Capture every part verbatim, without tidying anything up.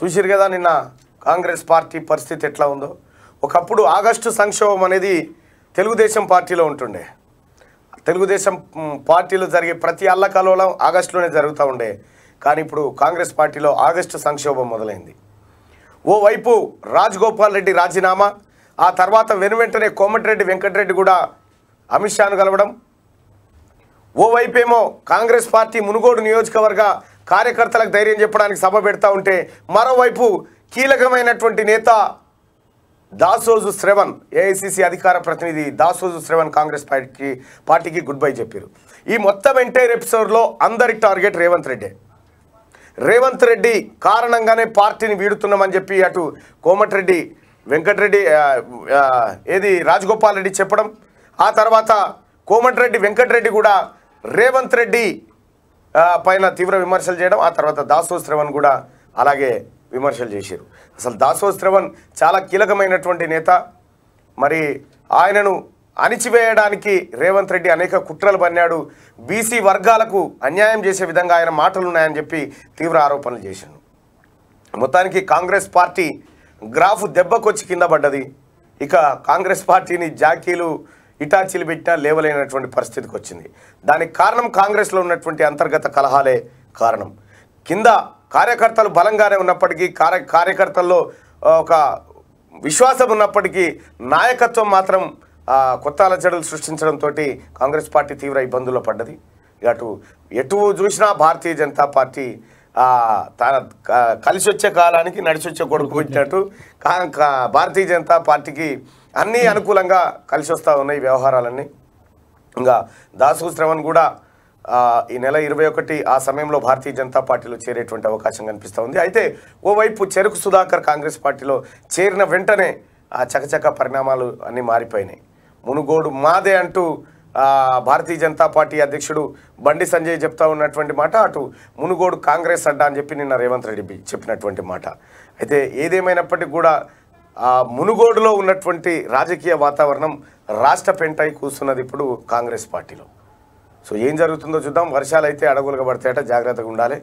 చూసిరు కదా నిన్న కాంగ్రెస్ పార్టీ పరిస్థితి ఎట్లా ఉందో ఒకప్పుడు ఆగస్టు సంక్షోభం అనేది తెలుగుదేశం పార్టీలో ఉంటుండే తెలుగుదేశం పార్టీలో జరిగే ప్రతి అల్లకల్లోలం ఆగస్టులోనే జరుగుతా ఉండే కానీ ఇప్పుడు కాంగ్రెస్ పార్టీలో ఆగస్టు సంక్షోభం మొదలైంది ఓ వైపు రాజగోపాల్ రెడ్డి రాజీనామా ఆ తర్వాత వెనువెంటనే కోమటిరెడ్డి వెంకటరెడ్డి కూడా అమిత్ షాను కలవడం ఓ వైపేమో కాంగ్రెస్ పార్టీ మునుగోడు నియోజకవర్గ కార్యకర్తలకు ధైర్యం చెప్పడానికి సభ పెడతా ఉంటే మరోవైపు కీలకమైనటువంటి నేత దాసోజు శ్రవణ్ ఏఐసిసి అధికార ప్రతినిధి దాసోజు శ్రవణ్ కాంగ్రెస్ పార్టీకి పార్టీకి గుడ్ బై చెప్పారు ఈ మొత్తం ఎంటైర్ ఎపిసోడ్లో అందరి టార్గెట్ రేవంత్ రెడ్డి రేవంత్ రెడ్డి కారణంగానే పార్టీని వీడుతున్నామని చెప్పి అటు కోమటిరెడ్డి వెంకటరెడ్డి ఏది రాజగోపాల్ రెడ్డి చెప్పడం ఆ తర్వాత కోమటిరెడ్డి వెంకటరెడ్డి కూడా రేవంత్ రెడ్డి పైన తీవ్ర విమర్శలు చేయడం ఆ తర్వాత దాసోజు శ్రవణ్ కూడా అలాగే విమర్శలు చేశారు అసలు దాసోజు శ్రవణ్ చాలా కీలకమైనటువంటి నేత మరి ఆయనను అణిచివేయడానికి రేవంత్ రెడ్డి అనేక కుట్రలు పన్నాడు బీసీ వర్గాలకు అన్యాయం చేసే విధంగా ఆయన మాటలు ఉన్నాయని చెప్పి తీవ్ర ఆరోపణలు చేశారు మొత్తానికి కాంగ్రెస్ పార్టీ గ్రాఫ్ దెబ్బకొచ్చి కింద పడ్డది ఇక కాంగ్రెస్ పార్టీని జాకీలు ఇటాచీలు పెట్టినా లేవలేనటువంటి పరిస్థితికి వచ్చింది దానికి కారణం కాంగ్రెస్లో ఉన్నటువంటి అంతర్గత కలహాలే కారణం కింద కార్యకర్తలు బలంగానే ఉన్నప్పటికీ కార్య కార్యకర్తల్లో ఒక విశ్వాసం ఉన్నప్పటికీ నాయకత్వం మాత్రం కొత్త అలజడులు సృష్టించడంతో కాంగ్రెస్ పార్టీ తీవ్ర ఇబ్బందుల్లో పడ్డది అటు ఎటు చూసినా భారతీయ జనతా పార్టీ తన కలిసి వచ్చే కాలానికి నడిచొచ్చే కొడుకు వచ్చినట్టు భారతీయ జనతా పార్టీకి అన్నీ అనుకూలంగా కలిసి వస్తూ ఉన్నాయి వ్యవహారాలన్నీ ఇంకా దాసోజు శ్రవణ్ కూడా ఈ నెల ఇరవై ఒకటి ఆ సమయంలో భారతీయ జనతా పార్టీలో చేరేటువంటి అవకాశం కనిపిస్తూ ఉంది అయితే ఓవైపు చెరుకు సుధాకర్ కాంగ్రెస్ పార్టీలో చేరిన వెంటనే ఆ చకచక పరిణామాలు అన్నీ మారిపోయినాయి మునుగోడు మాదే అంటూ భారతీయ జనతా పార్టీ అధ్యక్షుడు బండి సంజయ్ చెప్తా ఉన్నటువంటి మాట అటు మునుగోడు కాంగ్రెస్ అడ్డా అని చెప్పి నిన్న రేవంత్ రెడ్డి చెప్పినటువంటి మాట అయితే ఏదేమైనప్పటికీ కూడా ఆ మునుగోడులో ఉన్నటువంటి రాజకీయ వాతావరణం రాష్ట్ర పెంటై కూస్తున్నది ఇప్పుడు కాంగ్రెస్ పార్టీలో సో ఏం జరుగుతుందో చూద్దాం వర్షాలు అయితే అడవులుగా పడతాయట జాగ్రత్తగా ఉండాలి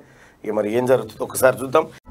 ఇక మరి ఏం జరుగుతుందో ఒకసారి చూద్దాం